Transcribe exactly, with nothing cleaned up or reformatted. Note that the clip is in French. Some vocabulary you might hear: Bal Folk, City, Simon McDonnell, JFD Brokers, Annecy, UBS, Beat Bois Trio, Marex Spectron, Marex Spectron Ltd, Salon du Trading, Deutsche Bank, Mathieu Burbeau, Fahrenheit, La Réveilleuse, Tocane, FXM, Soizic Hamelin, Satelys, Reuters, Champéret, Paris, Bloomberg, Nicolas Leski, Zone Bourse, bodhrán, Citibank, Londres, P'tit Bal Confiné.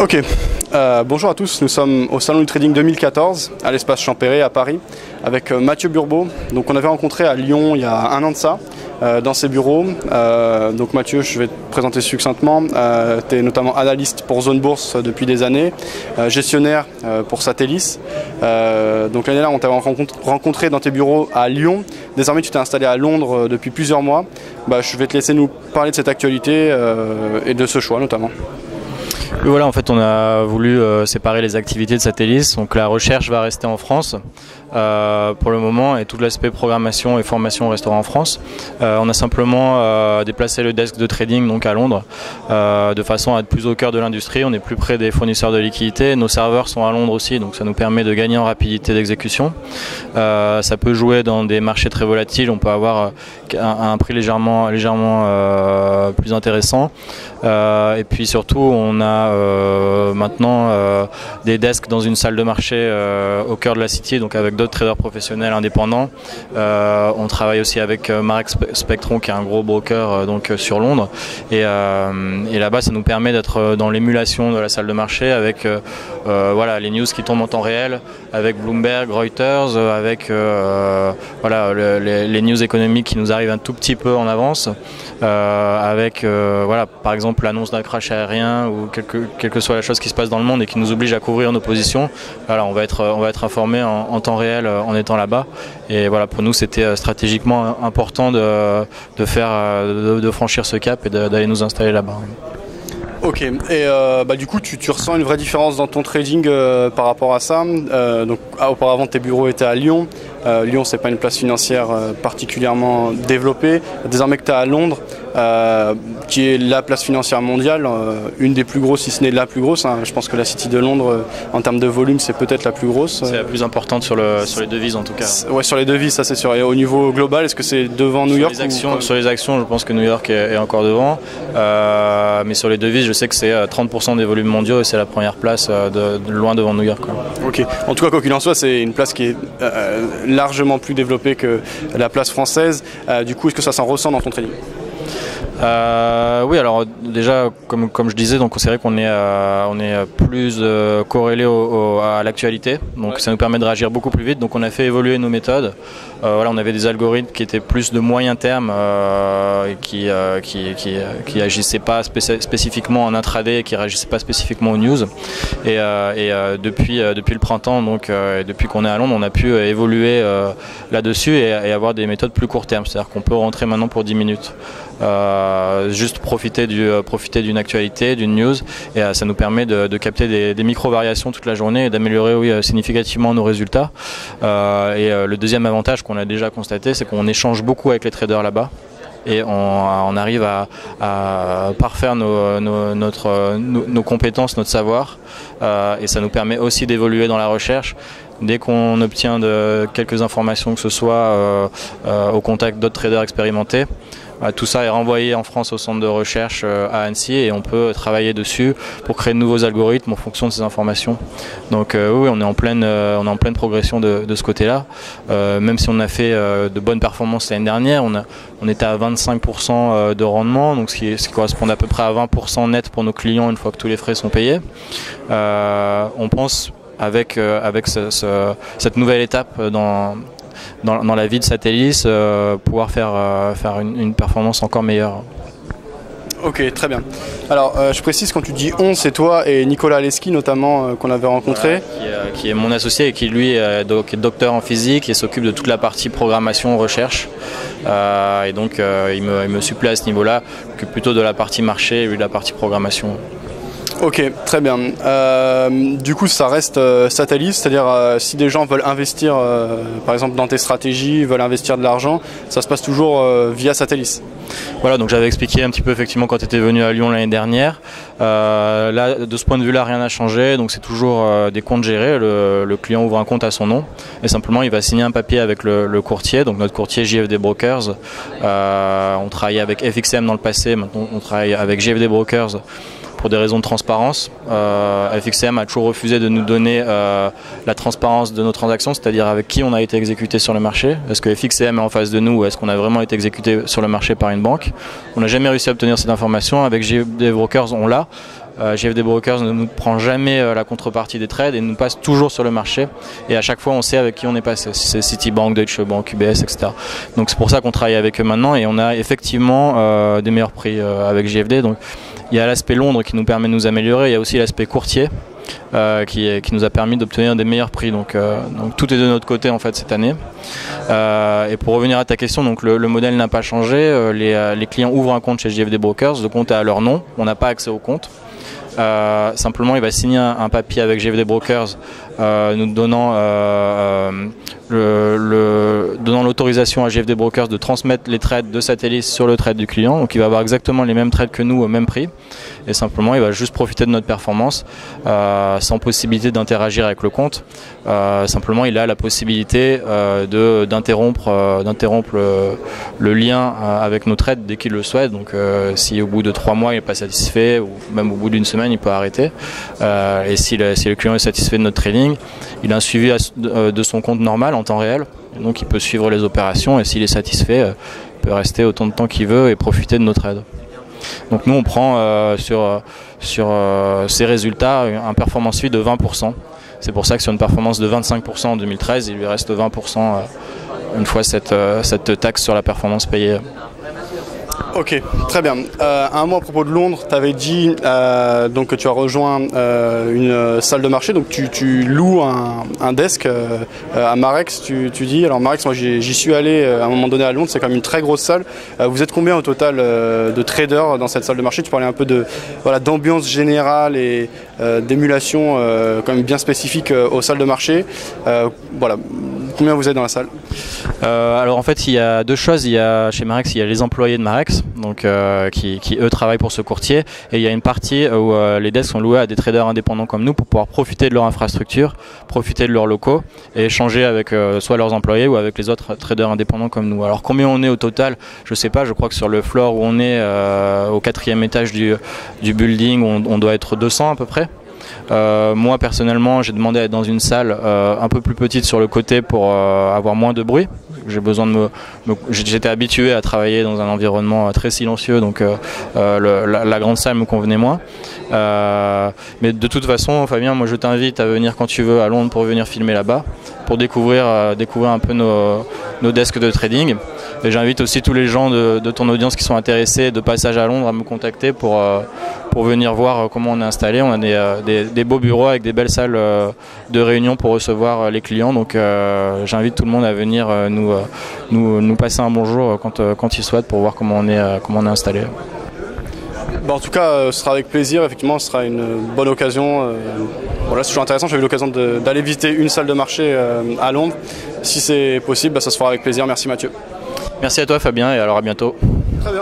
Ok, euh, bonjour à tous, nous sommes au Salon du Trading deux mille quatorze à l'espace Champéret à Paris avec euh, Mathieu Burbeau. Donc on avait rencontré à Lyon il y a un an de ça, euh, dans ses bureaux. Euh, donc Mathieu, je vais te présenter succinctement, euh, tu es notamment analyste pour Zone Bourse depuis des années, euh, gestionnaire euh, pour Satelys. Euh, donc l'année là on t'avait rencontré dans tes bureaux à Lyon, désormais tu t'es installé à Londres depuis plusieurs mois. Bah, je vais te laisser nous parler de cette actualité euh, et de ce choix notamment. Et voilà, en fait, on a voulu euh, séparer les activités de Satelys. Donc la recherche va rester en France euh, pour le moment et tout l'aspect programmation et formation restera en France. Euh, on a simplement euh, déplacé le desk de trading donc à Londres euh, de façon à être plus au cœur de l'industrie. On est plus près des fournisseurs de liquidités. Nos serveurs sont à Londres aussi, donc ça nous permet de gagner en rapidité d'exécution. Euh, ça peut jouer dans des marchés très volatiles. On peut avoir euh, un, un prix légèrement, légèrement euh, plus intéressant. Euh, et puis surtout, on a Euh, maintenant euh, des desks dans une salle de marché euh, au cœur de la City, donc avec d'autres traders professionnels indépendants. Euh, on travaille aussi avec euh, Marex Spectron, qui est un gros broker euh, donc, euh, sur Londres. Et, euh, et là-bas, ça nous permet d'être dans l'émulation de la salle de marché avec euh, euh, voilà, les news qui tombent en temps réel, avec Bloomberg, Reuters, euh, avec euh, voilà, le, les, les news économiques qui nous arrivent un tout petit peu en avance, euh, avec euh, voilà, par exemple l'annonce d'un crash aérien ou quelque quelle que soit la chose qui se passe dans le monde et qui nous oblige à couvrir nos positions. Voilà, on va être, on va être informé en, en temps réel en étant là-bas. Et voilà, pour nous, c'était stratégiquement important de, de, faire, de, de franchir ce cap et d'aller nous installer là-bas. Ok, et euh, bah, du coup, tu, tu ressens une vraie différence dans ton trading euh, par rapport à ça. Euh, donc, ah, auparavant, tes bureaux étaient à Lyon. Euh, Lyon, c'est pas une place financière euh, particulièrement développée. Désormais que tu es à Londres, euh, qui est la place financière mondiale, euh, une des plus grosses, si ce n'est la plus grosse. Hein. Je pense que la City de Londres, euh, en termes de volume, c'est peut-être la plus grosse. C'est la plus importante sur, le, sur les devises, en tout cas. Ouais, sur les devises, ça c'est sûr. Et au niveau global, est-ce que c'est devant New sur York les actions, ou... Sur les actions, je pense que New York est, est encore devant. Euh, mais sur les devises, je sais que c'est trente pour cent des volumes mondiaux et c'est la première place de, de loin devant New York. Quoi. Ok. En tout cas, quoi qu'il en soit, c'est une place qui est euh, largement plus développée que la place française. Euh, du coup, est-ce que ça s'en ressent dans ton trading ? Euh, oui, alors déjà, comme, comme je disais, donc c'est vrai qu'on est, euh, on est plus euh, corrélé au, au, à l'actualité, donc ouais. Ça nous permet de réagir beaucoup plus vite. Donc on a fait évoluer nos méthodes. Euh, voilà, on avait des algorithmes qui étaient plus de moyen terme, euh, qui, euh, qui, qui, qui agissaient pas spéc spécifiquement en intraday, qui réagissaient pas spécifiquement aux news. Et, euh, et euh, depuis, euh, depuis le printemps, donc euh, depuis qu'on est à Londres, on a pu évoluer euh, là-dessus et, et avoir des méthodes plus court terme. C'est-à-dire qu'on peut rentrer maintenant pour dix minutes. Euh, juste profiter du, euh, profiter d'une actualité, d'une news, et euh, ça nous permet de, de capter des, des micro-variations toute la journée et d'améliorer oui, euh, significativement nos résultats. Euh, et euh, le deuxième avantage qu'on a déjà constaté, c'est qu'on échange beaucoup avec les traders là-bas. Et on, on arrive à, à parfaire nos, nos, notre, nos, nos compétences, notre savoir, euh, et ça nous permet aussi d'évoluer dans la recherche. Dès qu'on obtient de, quelques informations, que ce soit euh, euh, au contact d'autres traders expérimentés, euh, tout ça est renvoyé en France au centre de recherche euh, à Annecy, et on peut travailler dessus pour créer de nouveaux algorithmes en fonction de ces informations. Donc euh, oui, on est en pleine, euh, on est en pleine progression de, de ce côté-là. Euh, même si on a fait euh, de bonnes performances l'année dernière, on, a, on était à vingt-cinq pour cent de rendement, donc ce qui, ce qui correspond à peu près à vingt pour cent net pour nos clients une fois que tous les frais sont payés. Euh, on pense... avec, euh, avec ce, ce, cette nouvelle étape dans, dans, dans la vie de Satelys, euh, pouvoir faire, euh, faire une, une performance encore meilleure. Ok, très bien. Alors, euh, je précise, quand tu dis on, c'est toi et Nicolas Leski notamment, euh, qu'on avait rencontré. Voilà, qui, euh, qui est mon associé et qui, lui, est, doc, est docteur en physique et s'occupe de toute la partie programmation, recherche. Euh, et donc, euh, il, me, il me supplée à ce niveau-là, que plutôt de la partie marché et lui de la partie programmation. Ok, très bien. Euh, du coup, ça reste euh, Satelys, c'est-à-dire euh, si des gens veulent investir, euh, par exemple dans tes stratégies, veulent investir de l'argent, ça se passe toujours euh, via Satelys. Voilà, donc j'avais expliqué un petit peu effectivement quand tu étais venu à Lyon l'année dernière. Euh, là, de ce point de vue-là, rien n'a changé, donc c'est toujours euh, des comptes gérés. Le, le client ouvre un compte à son nom et simplement il va signer un papier avec le, le courtier, donc notre courtier J F D Brokers. Euh, on travaillait avec F X M dans le passé, maintenant on travaille avec J F D Brokers. Pour des raisons de transparence, euh, F X M a toujours refusé de nous donner euh, la transparence de nos transactions, c'est-à-dire avec qui on a été exécuté sur le marché. Est-ce que F X M est en face de nous ou est-ce qu'on a vraiment été exécuté sur le marché par une banque? On n'a jamais réussi à obtenir cette information. Avec J F D Brokers, on l'a. Euh, J F D Brokers ne nous prend jamais euh, la contrepartie des trades et nous passe toujours sur le marché. Et à chaque fois, on sait avec qui on est passé. Si c'est Citibank, Deutsche Bank, U B S, et cetera. Donc c'est pour ça qu'on travaille avec eux maintenant et on a effectivement euh, des meilleurs prix euh, avec J F D. Donc il y a l'aspect Londres qui nous permet de nous améliorer. Il y a aussi l'aspect courtier euh, qui, qui nous a permis d'obtenir des meilleurs prix. Donc, euh, donc tout est de notre côté en fait cette année. Euh, et pour revenir à ta question, donc le, le modèle n'a pas changé. Euh, les, les clients ouvrent un compte chez J F D Brokers. Le compte est à leur nom. On n'a pas accès au compte. Euh, simplement, il va signer un, un papier avec J F D Brokers euh, nous donnant euh, le, le, donnant l'autorisation à J F D Brokers de transmettre les trades de Satelys sur le trade du client. Donc, il va avoir exactement les mêmes trades que nous au même prix. Et simplement, il va juste profiter de notre performance euh, sans possibilité d'interagir avec le compte. Euh, simplement, il a la possibilité euh, de, d'interrompre, euh, d'interrompre le, le lien avec nos trades dès qu'il le souhaite. Donc, euh, si au bout de trois mois, il n'est pas satisfait ou même au bout d'une semaine, il peut arrêter euh, et si le, si le client est satisfait de notre trading, il a un suivi à, de, de son compte normal en temps réel, et donc il peut suivre les opérations et s'il est satisfait, euh, il peut rester autant de temps qu'il veut et profiter de notre aide. Donc nous on prend euh, sur, sur euh, ces résultats un performance fee de vingt pour cent. C'est pour ça que sur une performance de vingt-cinq pour cent en deux mille treize, il lui reste vingt pour cent euh, une fois cette, euh, cette taxe sur la performance payée. Ok, très bien. Euh, un mot à propos de Londres, tu avais dit euh, donc, que tu as rejoint euh, une euh, salle de marché, donc tu, tu loues un, un desk euh, à Marex, tu, tu dis. Alors Marex, moi j'y suis allé euh, à un moment donné à Londres, c'est quand même une très grosse salle. Euh, vous êtes combien au total euh, de traders dans cette salle de marché? Tu parlais un peu de, voilà, d'ambiance générale et euh, d'émulation euh, quand même bien spécifique euh, aux salles de marché. Euh, voilà. Combien vous êtes dans la salle? euh, Alors en fait il y a deux choses. Il y a, chez Marex il y a les employés de Marex donc, euh, qui, qui eux travaillent pour ce courtier, et il y a une partie où euh, les desks sont loués à des traders indépendants comme nous pour pouvoir profiter de leur infrastructure, profiter de leurs locaux et échanger avec euh, soit leurs employés ou avec les autres traders indépendants comme nous. Alors combien on est au total? Je sais pas, je crois que sur le floor où on est euh, au quatrième étage du, du building on, on doit être deux cents à peu près. Euh, moi personnellement j'ai demandé à être dans une salle euh, un peu plus petite sur le côté pour euh, avoir moins de bruit. J'ai besoin de me, me j'étais habitué à travailler dans un environnement très silencieux, donc euh, euh, le, la, la grande salle me convenait moins. Euh, mais de toute façon Fabien, moi je t'invite à venir quand tu veux à Londres pour venir filmer là-bas, pour découvrir, euh, découvrir un peu nos, nos desks de trading. Et j'invite aussi tous les gens de, de ton audience qui sont intéressés de passage à Londres à me contacter pour, euh, pour venir voir comment on est installé. On a des, euh, des, des beaux bureaux avec des belles salles euh, de réunion pour recevoir euh, les clients. Donc euh, j'invite tout le monde à venir euh, nous, euh, nous, nous passer un bonjour euh, quand, euh, quand ils souhaitent pour voir comment on est, euh, comment on est installé. Bon, en tout cas, euh, ce sera avec plaisir, effectivement, ce sera une bonne occasion. Euh, voilà, c'est toujours intéressant, j'ai eu l'occasion d'aller visiter une salle de marché euh, à Londres. Si c'est possible, bah, ça se fera avec plaisir. Merci Mathieu. Merci à toi Fabien, et alors à bientôt. Très bien.